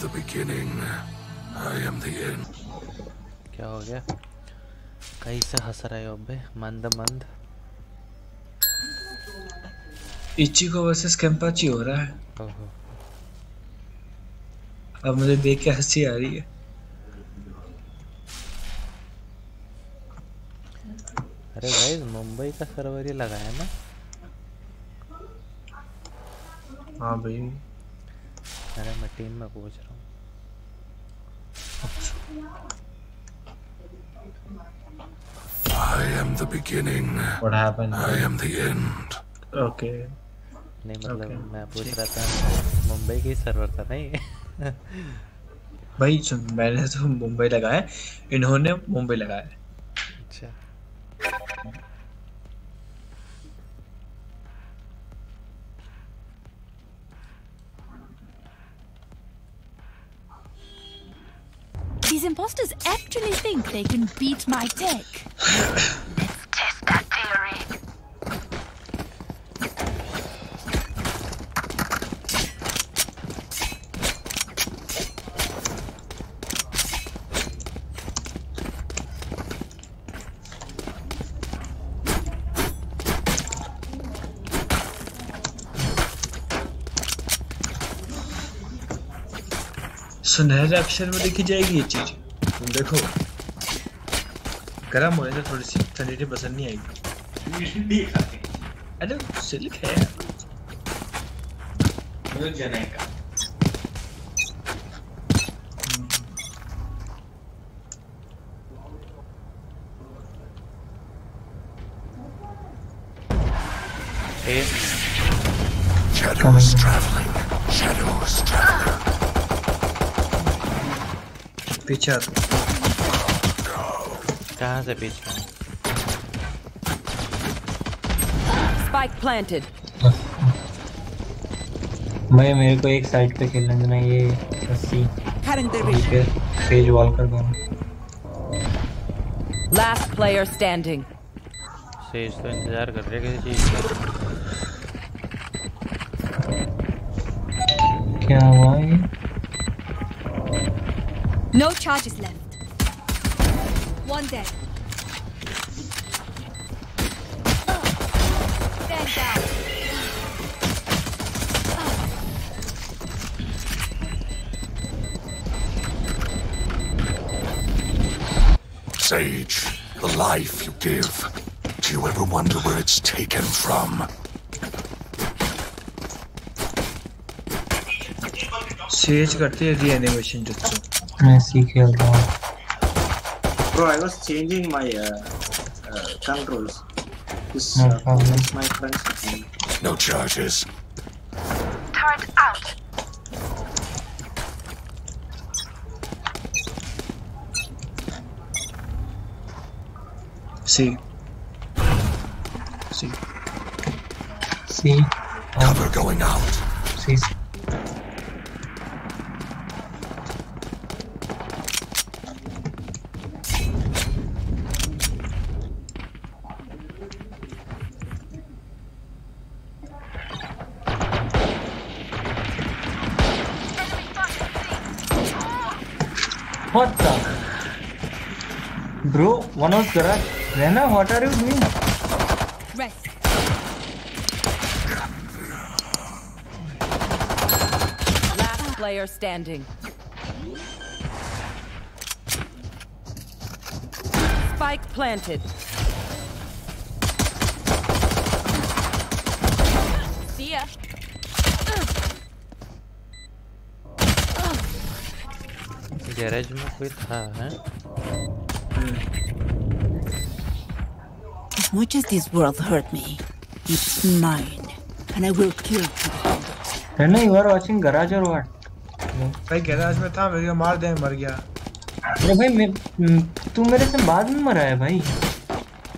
the beginning, I am the end. क्या हो गया? कहीं से हंस रहे हो बे मंद। इचिको वर्सेस केंपाची हो रहा है। अब मुझे देख के हंसी आ रही है। अरे गाइस मुंबई का सर्वर ही लगाया ना? हाँ भाई। अरे मैं टीम में पूछ रहा हूँ। I am the beginning. What happened? I am the end. Okay. नहीं मतलब मैं पूछ रहा था मुंबई की सर्वर था नहीं? भाई सुन मैंने तो मुंबई लगाया, इन्होंने मुंबई लगाया। अच्छा। These imposters actually think they can beat my tech. Let's test that theory. सुनहरे अक्षर में देखी जाएगी ये चीज। तुम देखो गर्म होने से थोड़ी सी ठंडी पसंद नहीं आएगी। अरे सिल्क है मुझे जनाई का। Shadows traveling, shadows traveling. पीछे कहाँ से पीछे? Spike planted. मैं मेरे को एक साइड पे खेलना देना ये रस्सी। फेज वॉल कर दूँ। Last player standing. सेज तो इंतजार कर रहे किसी चीज़ का। क्या हुआ ये? No charges left. One dead. Stand down. Sage, the life you give. Do you ever wonder where it's taken from? Sage करती है reanimation jutsu. मैं सीख रहा हूँ। Bro, I was changing my controls. This is my friend. No charges. Turret out. See. Cover going out. See. What the? Bro, one was correct. Reyna, what are you doing? Rest. Last player standing. Spike planted. See ya. Garage में कोई था हैं? As much as this world hurt me, it's mine, and I will kill you. Reyna, you are watching garage or what? भाई garage में था मेरे को मार दे मर गया। अरे भाई तू मेरे से बाद में मरा है भाई।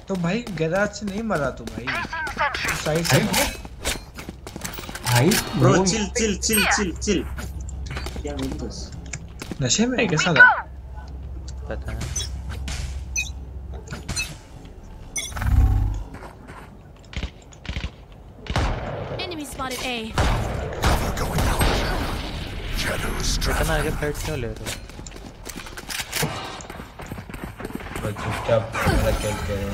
तो भाई गैराज से नहीं मरा तू भाई। साइड से। भाई bro chill. क्या विंडोज? नशे में कैसा था? पता नहीं। Enemy spotted A. Cover going out. Shadows इतना आगे फाइट क्यों ले रहे हो? बस चुपचाप रखें करें।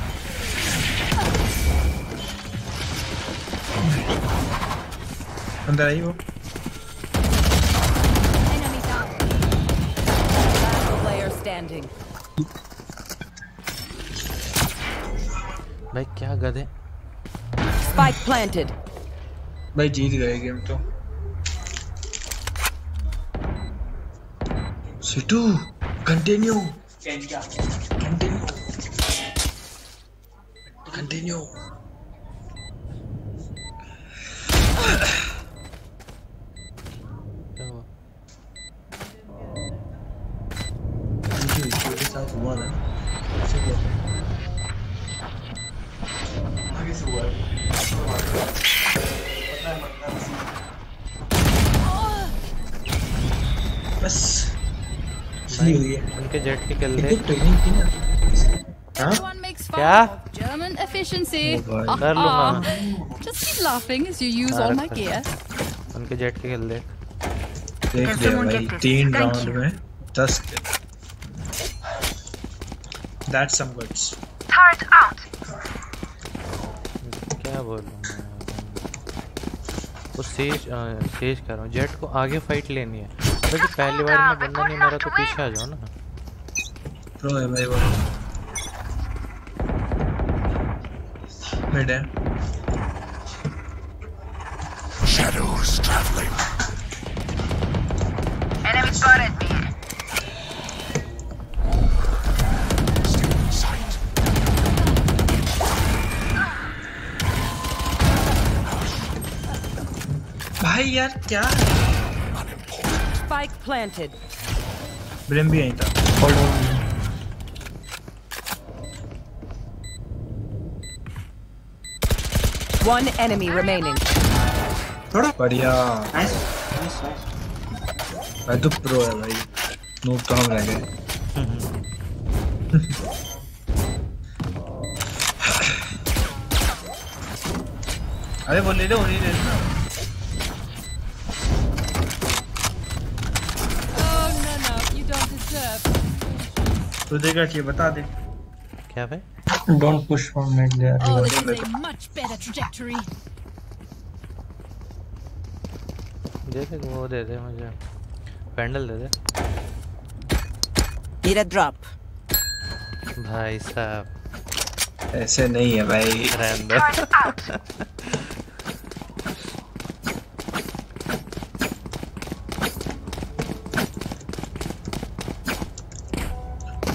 अंदर आई वो। भाई क्या गधे? Spike planted. भाई जीत गए गेम तो। C2 continue. Continue. ट्रेनिंग की ना क्या जर्मन एफिशिएंसी कर लूंगा just keep laughing as you use all my gear उनके जेट के खेल देख ले भाई 3 राउंड में 10 that's some goods third out क्या बोल रहा हूं वो सेज कर रहा हूं जेट को आगे फाइट लेनी है तो पहली बार में बंदा नहीं मारा तो पीछे आ जाओ ना प्रो है भाई वो मिड है shadows traveling enemy spotted भाई यार क्या spike planted ब्रेम भी आई था One enemy remaining. बढ़िया। मैं तो pro है भाई। नोब तो हम रह गए। अरे वो ले लो, उन्हीं ले लो। Oh no no, you don't deserve. तू देगा क्या बता दे? क्या भाई? Don't push from mid there. Oh, this is a much better trajectory. देखे वो दे दे मुझे पैंडल दे दे. Need a drop. भाई साहब ऐसे नहीं है भाई.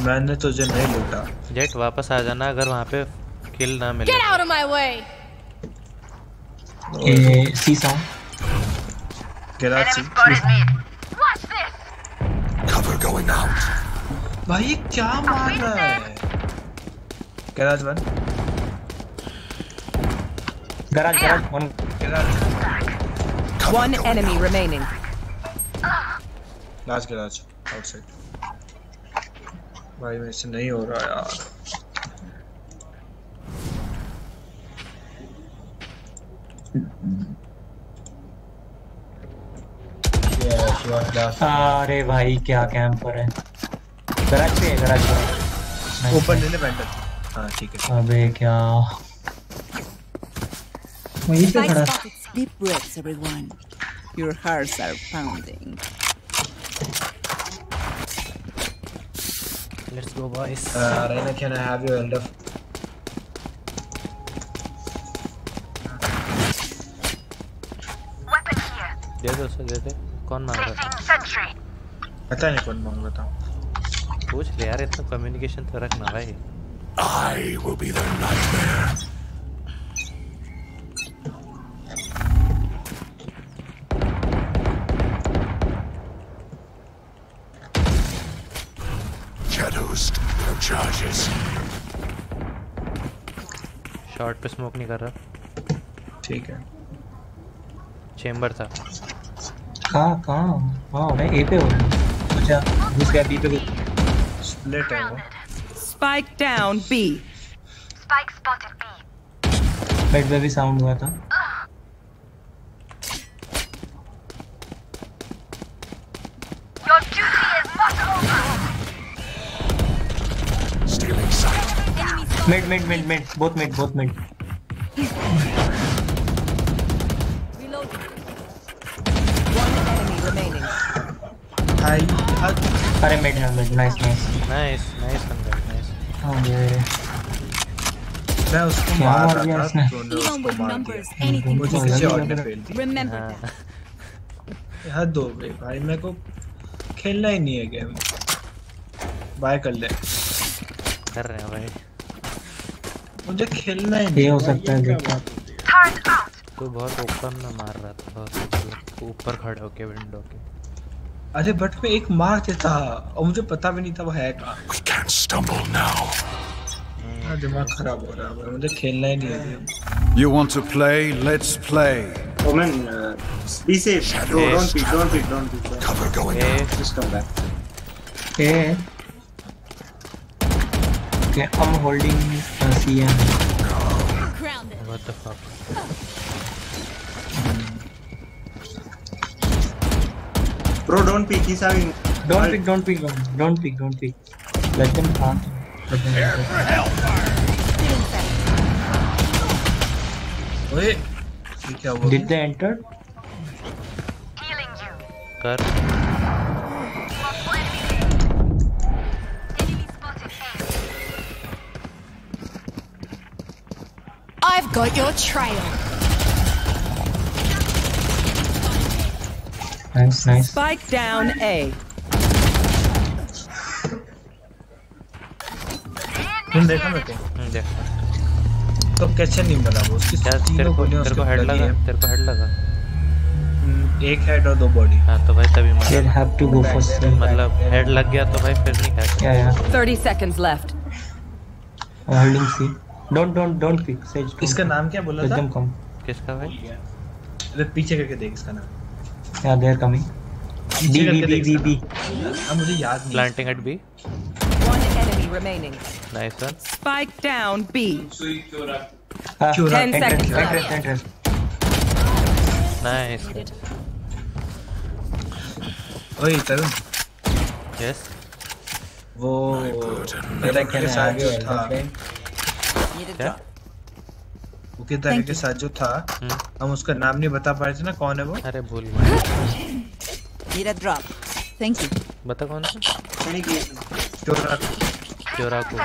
मैंने तुझे नहीं लूटा जेट वापस आ जाना अगर वहाँ पे किल ना मिले Get out of my way. A C sound Karachi Cover going out. भाई क्या मार रहा है garage one garage one garage one enemy remaining. Last garage outside भाई मेरे से नहीं हो रहा यार अरे भाई क्या कैंपर है गराज पे ऊपर ले ले बैठा हाँ ठीक है अबे क्या वहीं पे खड़ा deep breaths everyone your hearts are pounding Let's go, boys. Reyna, can I have your elder? Weapon here. दे दो। कौन मांग रहा था? पता नहीं कौन मांग रहा था। पूछ ले यार इतना communication तो रखना भाई। I will be the nightmare. Short पे स्मोक नहीं कर रहा ठीक है चेंबर था कहां मैं ए पे हूं अच्छा दूसरा बी पे स्प्लिट है spike down B spike spotted B back पे भी साउंड हुआ था Stealing sight. Mid. Both mid. Reloading. One enemy remaining. Sorry, mid. Nice. Oh yeah. यार दो भाई मेरे को खेलना ही नहीं है गेम बाय कर रहे हैं भाई मुझे खेलना ही नहीं हो सकता है कोई बहुत ओपन में मार रहा था ऊपर खड़े होके विंडो के अरे बट मैं एक मार देता और मुझे पता भी नहीं था वो है कहाँ You want to play? Let's play. Omen, be safe. Don't be. Cover going on. Just come back. Okay, I'm holding CM. What the fuck? Bro, don't peek. He's having. Don't peek. Let them hunt. Prepare for hellfire. Wait, did they enter? Healing you. Cut. I've got your trail. Nice. Spike down A. देखा मेरे को देखा तो कैसे नहीं मिला वो उसकी तीनों गोलियां तेरे को हेड लगा एक हेड और दो बॉडी हां तो भाई तभी मतलब हैव टू गो फॉर मतलब हेड लग गया तो भाई फिर नहीं खाते क्या यार 30 seconds left holding C don't pick Sage इसका नाम क्या बोला था एकदम कम किसका भाई अरे पीछे करके देख इसका नाम यार देयर कमिंग बी अब मुझे याद नहीं planting at B remaining nice one spike down B 10 seconds nice oi tarun yes wo mera ke sath jo tha wo ke tarun ke sath jo tha hum uska naam nahi bata pa rahe the na kaun hai wo are bhul mera drop thank you bata kaun hai nahi ki चोरा को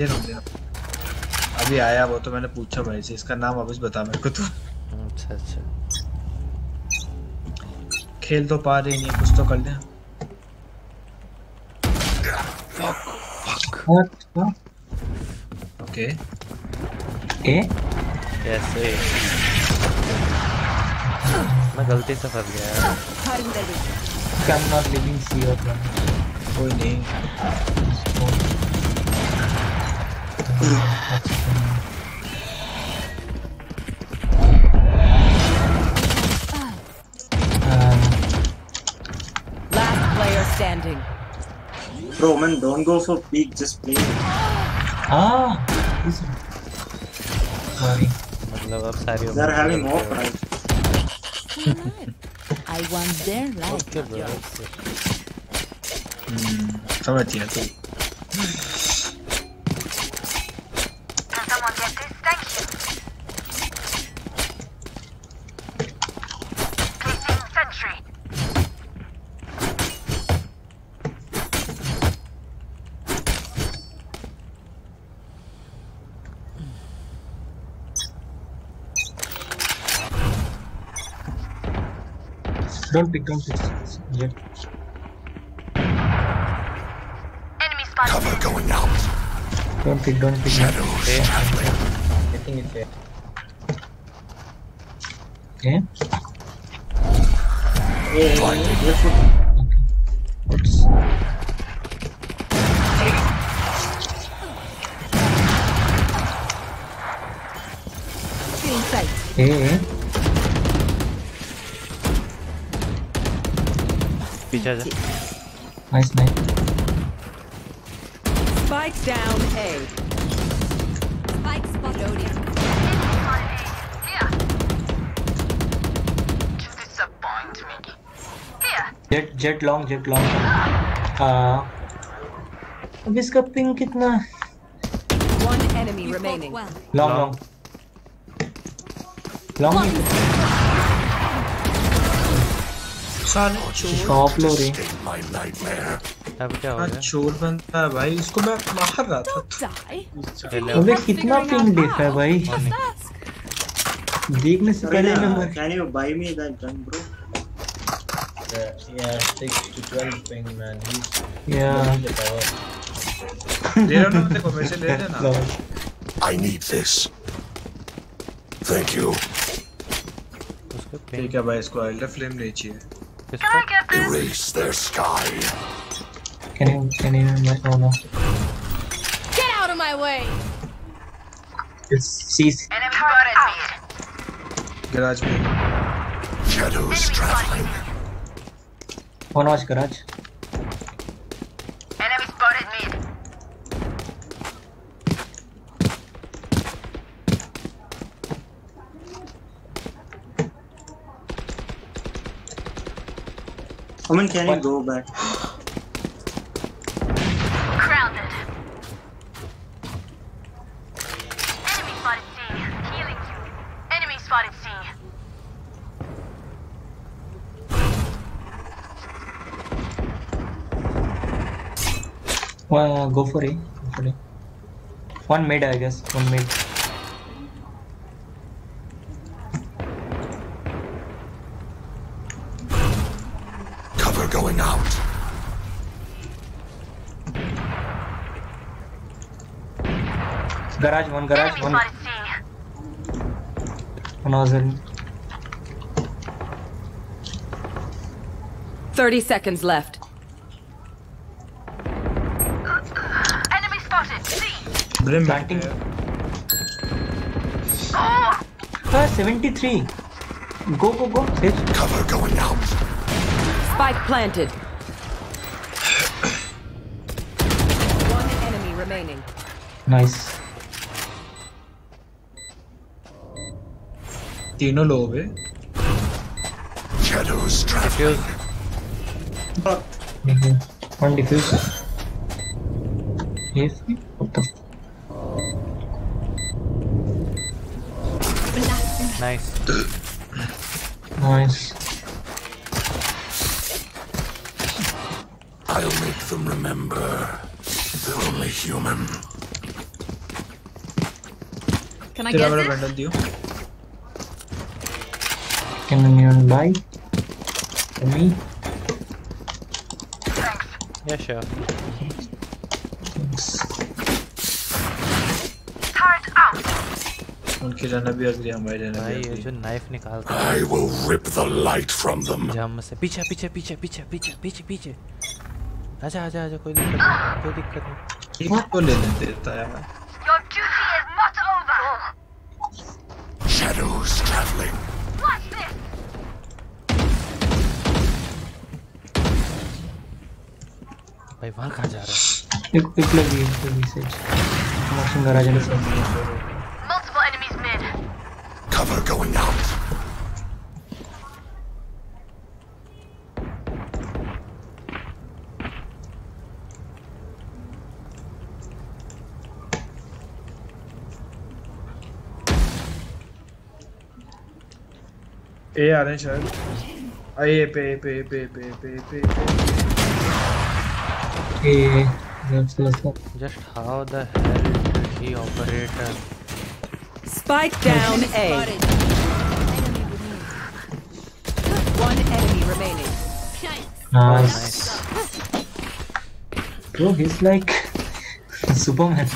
ये रुक जा अभी आया वो तो मैंने पूछा भाई से इसका नाम वापस बता मेरे को तू अच्छा खेल तो पा रही नहीं कुछ तो कर ले fuck okay A yes A मैं गलती से फंस गया I'm not living here. कोई नहीं। Last player standing. Bro, man, don't go for peak. Just play. Sorry. मतलब अब सारी हो। They're having off right. I want their life. Okay, bro. समझ गया तू। Someone get this, thank you. Placing sentry. Don't pick. Yeah. Enemy spotted. Cover going out. Don't pick. Shadows traveling. I think it's there. Okay. Oops. Hey. Nice night. Spike down A. Spike spotted. Here. You disappoint me. Here. Jet long, jet long. अब इसका ping कितना है? One enemy remaining. Long, long. Long. Shop लो रे. अब चोर बनता है भाई, इसको मैं मार रहा था। अबे कितना ping देता है भाई? देखने से पहले मैं Can you buy me that gun, bro? Yeah, 6 to 12 ping, man. Yeah. I need this. Thank you. ठीक है भाई, इसको अल्ट्रा फ्लेम ले चाहिए. Erase their sky. Can you? Oh no. Get out of my way. It's cease. Garage में. Shadows traveling. One watch garage. Enemy spotted mid. Omen, can you go back? Crowded. Enemy spotted C. Healing you. Enemy spotted C. Well, go for it. One mid, I guess. One mid. Cover going out. Garage one, garage one. Another. 30 seconds left. Planting. Ah, 73. Go, go, go. Sage. Cover going out. Spike planted. One enemy remaining. Nice. Tino low way. Shadows trapped. One diffuser. Yes. What the? Nice. Nice. I'll make them remember they're only human. Can I get this? Can anyone buy? For me? Thanks. Yeah, sure. Thanks. Turret out. उनके जाना भी अगली हमारे जाना भी ये जो knife निकालता है I will rip the light from them जम से पीछे पीछे पीछे पीछे पीछे पीछे पीछे आजा आजा आजा कोई दिक्कत नहीं कोई दिक्कत नहीं एक तो ले देता है यार Your duty is not over Shadows traveling Watch this भाई वहाँ कहाँ जा रहा है एक पिक लगी है इसके बीच से मशीन गराज में से Cover going out. Hey, orange. Hey, pay. Hey, just how the hell did he operate? Spike down A. One enemy remaining. Nice. Bro, he's like Superman.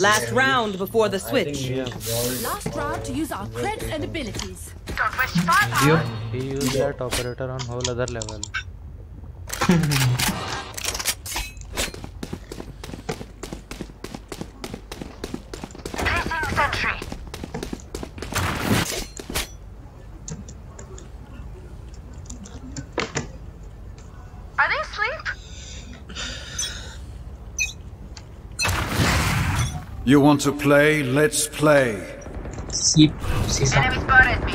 Last round before the switch. Last round to use our creds and abilities. He used that operator on whole other level. You want to play? Let's play. Enemy spotted me.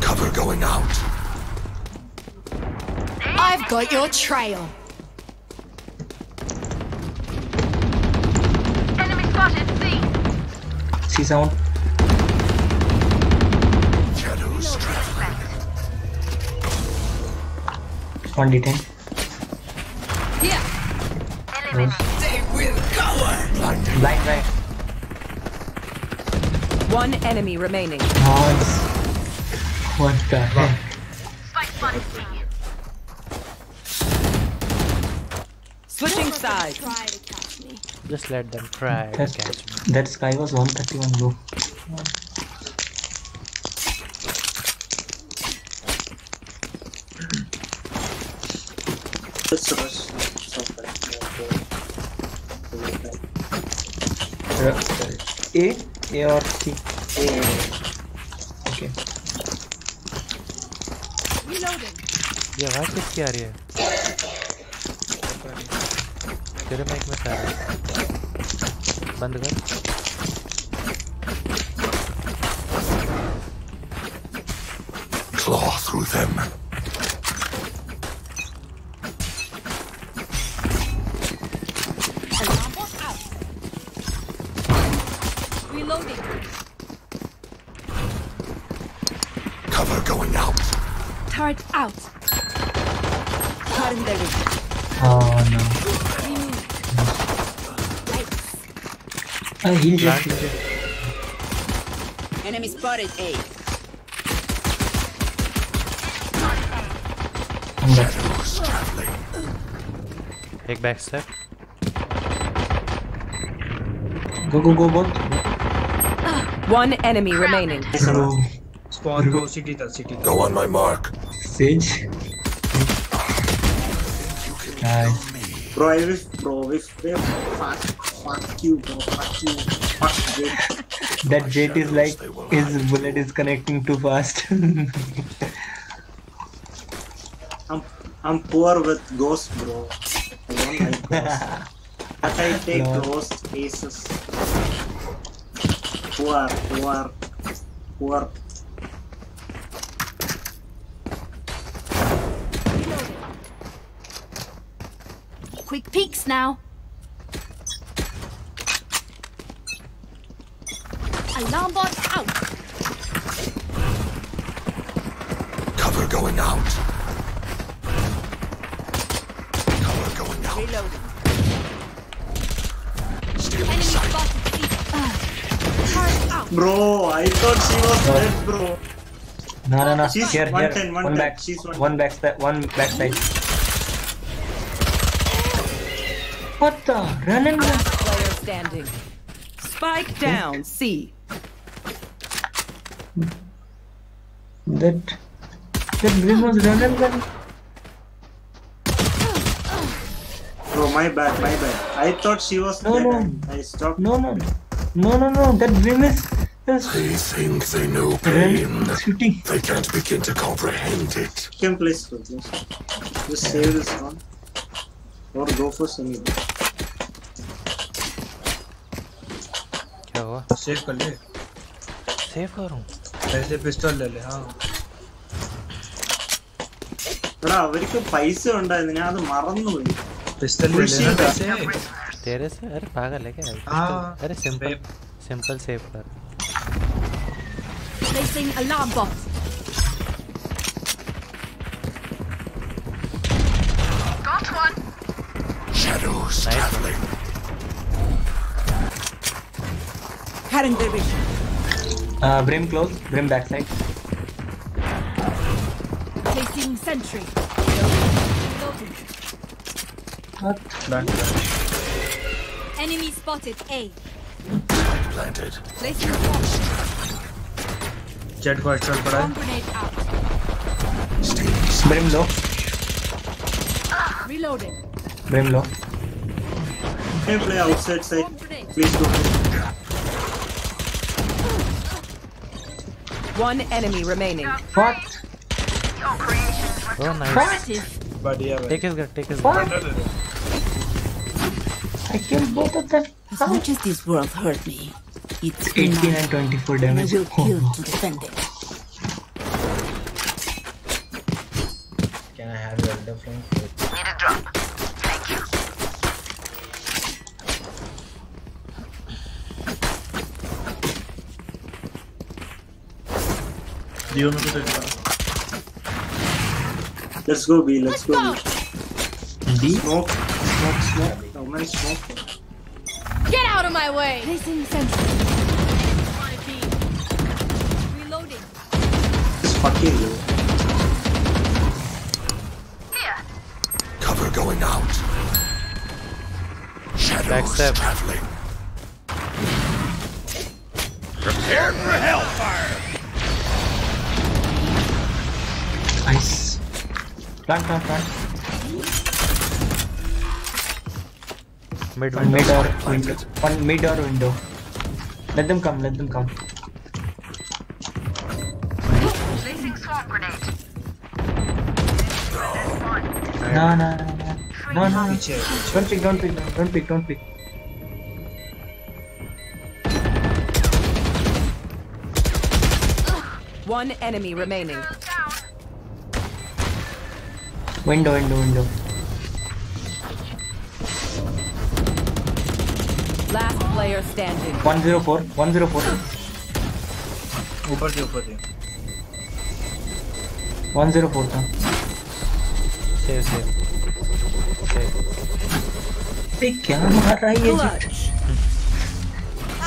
Cover going out. I've got your trail. Enemy spotted, C. See someone? Shadows traveling. One detained. Here. They will cover. Blind right. One enemy remaining. Oh, what the heck? Switching sides. Just let them try. That sky was 131 low. A or C? A. Okay. Reloading. Yeah, what is here? तेरे mic में सारा बंद कर. Claw through them. Out. Oh no. I healed you. Enemy spotted A. Shadows traveling. Take back step. Go go go bot. One enemy remaining. Hello. Spawn go city the city. Go on my mark. Sage. Nice. Bro, if they fuck you, bro, fuck you, fuck Jett. That Jett is like, his bullet is connecting too fast. I'm poor with ghosts, bro. I don't like ghosts. But I take ghost cases. Poor. Quick peeks now. Alarm bot out. Cover going out. Cover going out. Reloading. Stealing sight. Bro, I thought she was dead, bro. No. She's here. One backside. What the? Run and run. Player standing. Spike down. C. That green was run and run. Bro, my bad. I thought she was dead. I stopped. No. That green is. They think they know pain. They can't begin to comprehend it. Can place for this. Just save this one. Or go for semi. क्या हुआ? Save कर ले. Save करूँ. ऐसे pistol ले ले हाँ. बड़ा अवेरी को पैसे उन्हें इतने आदम मारने हुए. Pistol ले ले पैसे. तेरे से अरे पागल है क्या? हाँ. अरे simple save कर. Placing alarm box. Got one. Shadows traveling. Current division. Brim close. Brim backside. Placing sentry. What? Planted. Enemy spotted. A. Planted. Placing bomb. Jet quite shot. Bomb grenade out. Brim low. Reloading. Brim low. Can play outside side. Please go. One enemy remaining. What? Oh nice. But yeah, take his gun. I killed both of them. As much as this world hurt me, it's 18 and 24 damage. I will kill to defend it. different. Need a drop. Thank you. Do you want me to take that? Let's go B, let's go B. B? Smoke, smoke, smoke. Oh man, smoke. Get out of my way! Placing sensor. Fucking you. Here. Cover going out. Shadows traveling. Prepare for hellfire. Nice. Plank, plank, plank. Mid window. Mid or window. One mid or window. Let them come. Let them come. No, no, no, no, no, no, don't pick, don't pick, don't pick, don't pick. One enemy remaining. Window, window, window. Last player standing. 104, 104. Over the, over the. 104 था. Save, save. Save. क्या मार रहा है ये?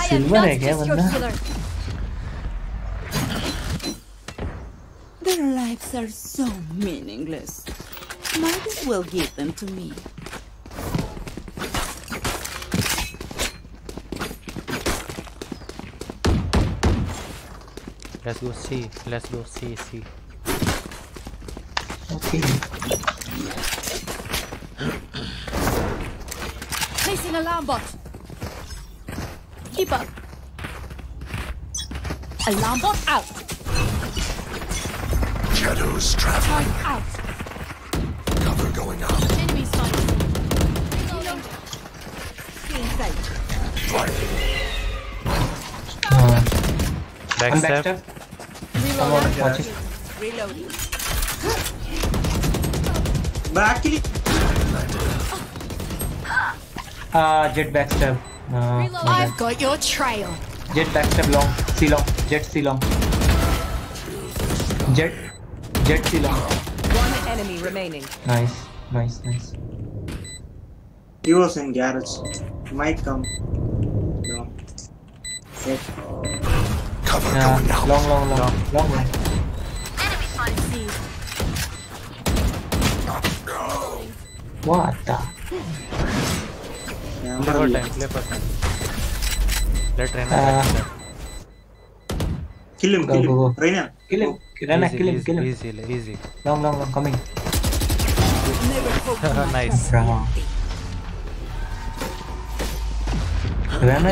Silver है क्या बंदा? Their lives are so meaningless. Might as well give them to me. Let's go see. Let's go see. See. Okay. Placing alarm bot. Keep up. Alarm bot out. Shadows traveling. Time out. Cover going out. Enemy sight. Reloading. Seeing sight. Backstep. Reloading. Reloading. Backly. Jet backstab. I've got your trail. Jet backstab long. C long. Jet C long. Jet. Jet C long. One enemy remaining. Nice. Nice. Nice. He was in garage. Might come. No. Jet. Cover going down. Long, long, long, long, long. Enemy on C. What the? Yeah, play time, play for time. Let Reyna kill him, go, kill go, him. Reyna, kill him. Reyna, kill him, kill him. Easy, easy. Long, long, long, coming. Nice. Reyna,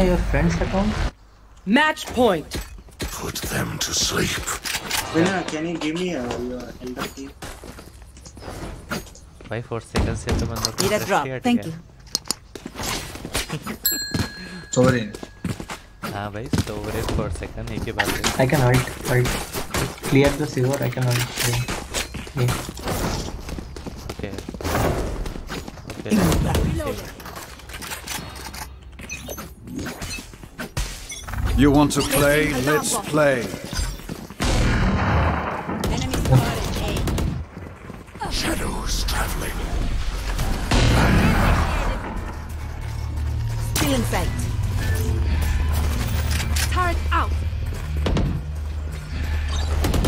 your friend's account? Match point. Put them to sleep. Reyna, can you give me your elder key? 5 4 seconds. Need a drop. Thank you. Sovereign. Ah, bhai, sovereign for a second. I can ult. Clear the silver. I can ult. Okay. Okay. Okay. You want to play? Let's play. Shadows traveling. Still in sight. Turret out.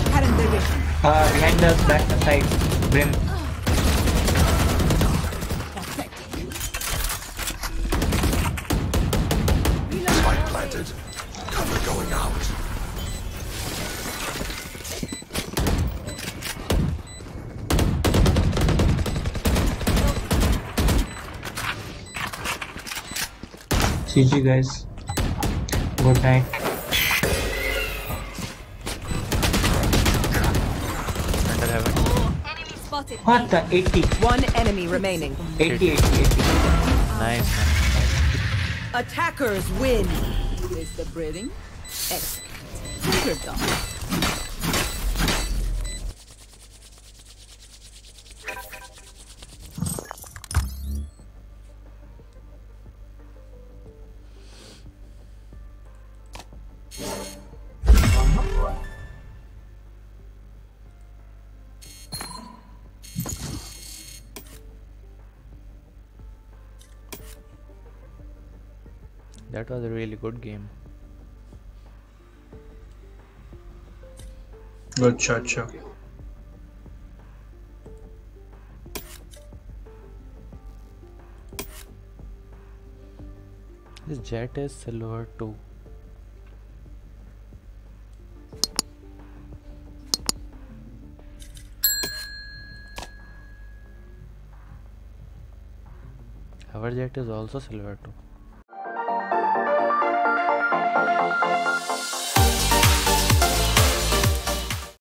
Current division. Behind us, back to side. Brim. Spike planted. Cover going out. GG guys. Good night. Enemy spotted. What the 80? One enemy remaining. 80, 80, 80. Nice. Attackers win. Is the breathing? X. That was a really good game. Good shot, sure. This Jett is silver 2. Our Jett is also silver 2.